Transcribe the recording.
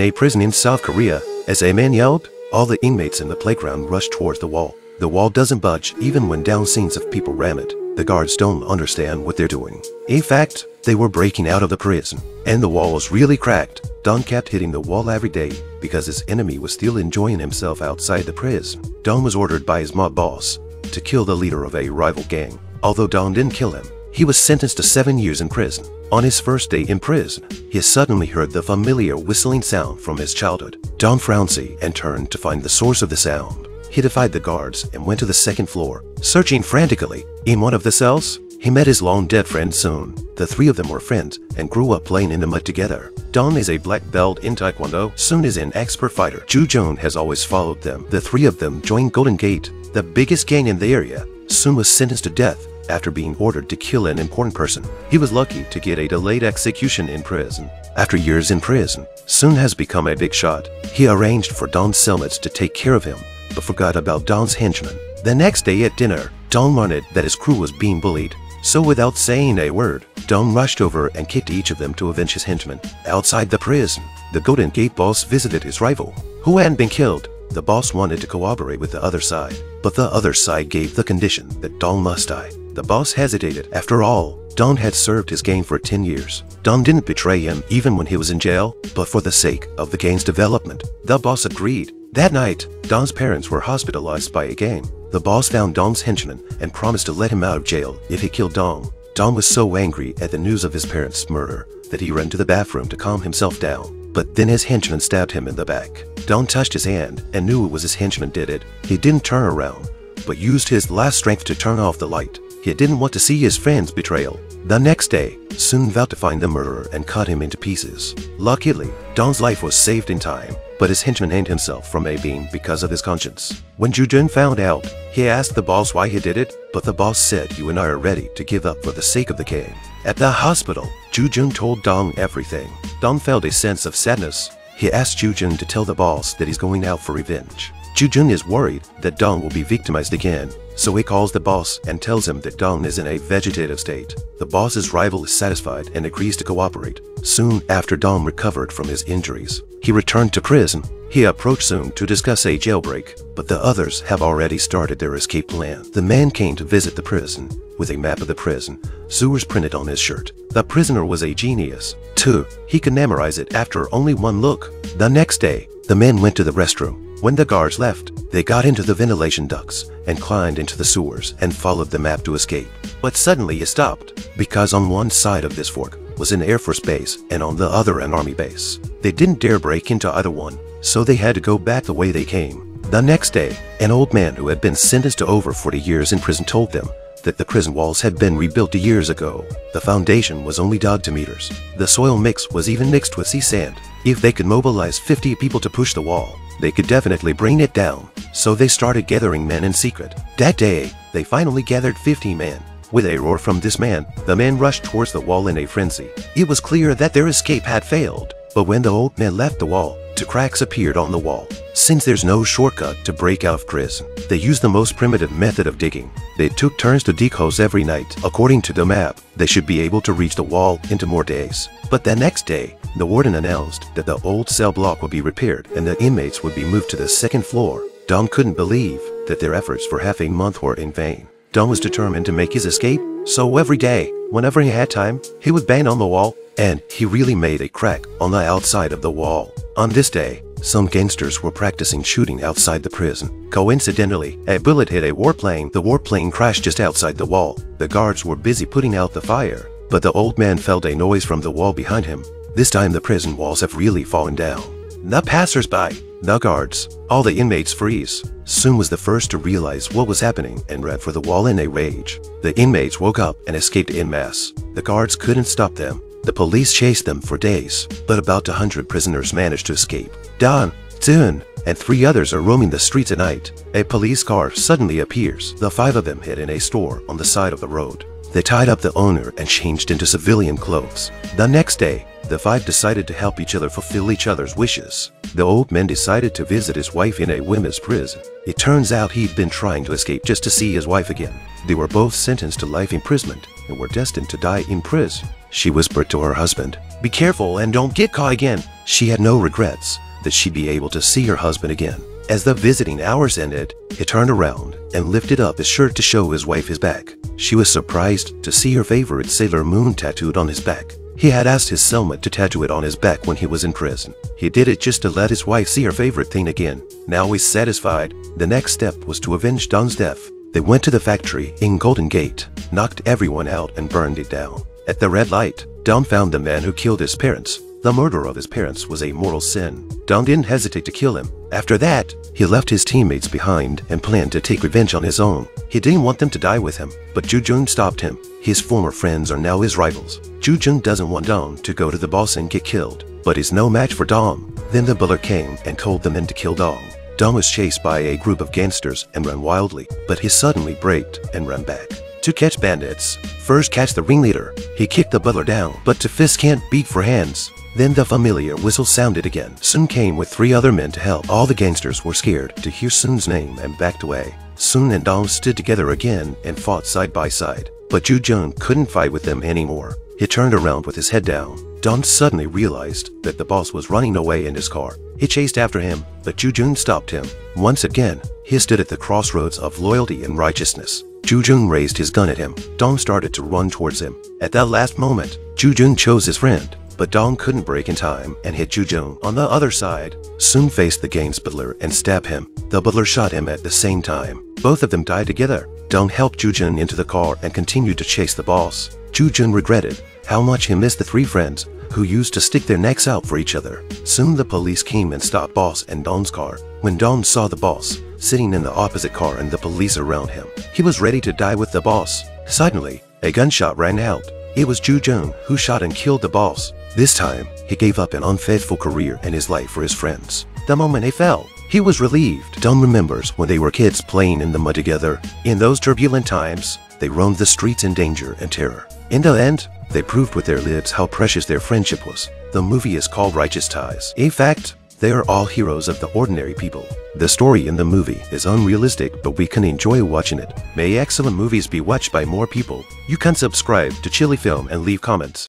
in a prison in South Korea. As a man yelled, all the inmates in the playground rushed towards the wall. The wall doesn't budge even when thousands of people ram it. The guards don't understand what they're doing. In fact, they were breaking out of the prison, and the wall was really cracked. Don kept hitting the wall every day because his enemy was still enjoying himself outside the prison. Don was ordered by his mob boss to kill the leader of a rival gang. Although Don didn't kill him, he was sentenced to 7 years in prison. On his first day in prison, he suddenly heard the familiar whistling sound from his childhood. Don frowned and turned to find the source of the sound. He defied the guards and went to the second floor, searching frantically. In one of the cells, he met his long-dead friend Soon. The three of them were friends and grew up playing in the mud together. Don is a black belt in Taekwondo. Soon is an expert fighter. Joo-Joon has always followed them. The three of them joined Golden Gate, the biggest gang in the area. Soon was sentenced to death after being ordered to kill an important person. He was lucky to get a delayed execution in prison. After years in prison, Soon has become a big shot. He arranged for Don's cellmates to take care of him, but forgot about Don's henchmen. The next day at dinner, Don learned that his crew was being bullied. So without saying a word, Don rushed over and kicked each of them to avenge his henchmen. Outside the prison, the Golden Gate boss visited his rival, who hadn't been killed. The boss wanted to cooperate with the other side, but the other side gave the condition that Don must die. The boss hesitated. After all, Don had served his gang for 10 years. Don didn't betray him even when he was in jail, but for the sake of the gang's development, the boss agreed. That night, Don's parents were hospitalized by a gang. The boss found Don's henchman and promised to let him out of jail if he killed Don. Don was so angry at the news of his parents' murder that he ran to the bathroom to calm himself down. But then his henchman stabbed him in the back. Don touched his hand and knew it was his henchman did it. He didn't turn around, but used his last strength to turn off the light. He didn't want to see his friend's betrayal. The next day, Soon vowed to find the murderer and cut him into pieces. Luckily, Don's life was saved in time, but his henchman hanged himself from a beam because of his conscience. When Joo-Joon found out, he asked the boss why he did it, but the boss said, "You and I are ready to give up for the sake of the gang." At the hospital, Joo-Joon told Don everything. Don felt a sense of sadness. He asked Joo-Joon to tell the boss that he's going out for revenge. Joo-Joon is worried that Don will be victimized again, so he calls the boss and tells him that Don is in a vegetative state. The boss's rival is satisfied and agrees to cooperate. Soon after Don recovered from his injuries, he returned to prison. He approached Soon to discuss a jailbreak, but the others have already started their escape plan. The man came to visit the prison with a map of the prison. Sewers printed on his shirt. The prisoner was a genius, too. He could memorize it after only one look. The next day, the men went to the restroom. When the guards left, they got into the ventilation ducts and climbed into the sewers and followed the map to escape. But suddenly it stopped, because on one side of this fork was an Air Force base and on the other an Army base. They didn't dare break into either one, so they had to go back the way they came. The next day, an old man who had been sentenced to over 40 years in prison told them that the prison walls had been rebuilt years ago. The foundation was only dug to meters. The soil mix was even mixed with sea sand. If they could mobilize 50 people to push the wall, they could definitely bring it down. So they started gathering men in secret. That day, they finally gathered 50 men. With a roar from this man, the men rushed towards the wall in a frenzy. It was clear that their escape had failed. But when the old man left the wall, two cracks appeared on the wall. Since there's no shortcut to break out of prison, they used the most primitive method of digging. They took turns to dig holes every night. According to the map, they should be able to reach the wall into more days. But the next day, the warden announced that the old cell block would be repaired and the inmates would be moved to the second floor. Don couldn't believe that their efforts for half a month were in vain. Don was determined to make his escape, so every day, whenever he had time, he would bang on the wall, and he really made a crack on the outside of the wall. On this day, some gangsters were practicing shooting outside the prison. Coincidentally, a bullet hit a warplane. The warplane crashed just outside the wall. The guards were busy putting out the fire, but the old man felt a noise from the wall behind him. This time the prison walls have really fallen down. The passersby, the guards, all the inmates freeze. Soon was the first to realize what was happening and ran for the wall in a rage. The inmates woke up and escaped en masse. The guards couldn't stop them. The police chased them for days, but about 100 prisoners managed to escape. Don, Soon, and three others are roaming the streets at night. A police car suddenly appears. The five of them hid in a store on the side of the road. They tied up the owner and changed into civilian clothes. The next day, the five decided to help each other fulfill each other's wishes. The old man decided to visit his wife in a women's prison. It turns out he'd been trying to escape just to see his wife again. They were both sentenced to life imprisonment and were destined to die in prison. She whispered to her husband, "Be careful and don't get caught again." She had no regrets that she'd be able to see her husband again. As the visiting hours ended, he turned around and lifted up his shirt to show his wife his back. She was surprised to see her favorite Sailor Moon tattooed on his back. He had asked his cellmate to tattoo it on his back when he was in prison. He did it just to let his wife see her favorite thing again. Now he's satisfied. The next step was to avenge Don's death. They went to the factory in Golden Gate, knocked everyone out and burned it down. At the red light, Don found the man who killed his parents. The murder of his parents was a mortal sin. Don didn't hesitate to kill him. After that, he left his teammates behind and planned to take revenge on his own. He didn't want them to die with him, but Ju Jun stopped him. His former friends are now his rivals. Ju Jun doesn't want Don to go to the boss and get killed, but is no match for Don. Then the butler came and told the men to kill Don. Don was chased by a group of gangsters and ran wildly, but he suddenly braked and ran back. To catch bandits, first catch the ringleader. He kicked the butler down, but to fist can't beat for hands. Then the familiar whistle sounded again. Sun came with three other men to help. All the gangsters were scared to hear Sun's name and backed away. Sun and Don stood together again and fought side by side. But Ju Jun couldn't fight with them anymore. He turned around with his head down. Don suddenly realized that the boss was running away in his car. He chased after him, but Ju Jun stopped him. Once again, he stood at the crossroads of loyalty and righteousness. Ju Jun raised his gun at him. Don started to run towards him. At that last moment, Ju Jun chose his friend. But Don couldn't break in time and hit Ju Jun on the other side. Sun faced the gang's butler and stabbed him. The butler shot him at the same time. Both of them died together. Don helped Ju Jun into the car and continued to chase the boss. Ju Jun regretted how much he missed the three friends who used to stick their necks out for each other. Soon the police came and stopped boss and Don's car. When Don saw the boss sitting in the opposite car and the police around him, he was ready to die with the boss. Suddenly, a gunshot rang out. It was Ju Jun who shot and killed the boss. This time, he gave up an unfaithful career and his life for his friends. The moment he fell, he was relieved. Don remembers when they were kids playing in the mud together. In those turbulent times, they roamed the streets in danger and terror. In the end, they proved with their lives how precious their friendship was. The movie is called Righteous Ties. In fact, they are all heroes of the ordinary people. The story in the movie is unrealistic, but we can enjoy watching it. May excellent movies be watched by more people. You can subscribe to Chili Film and leave comments.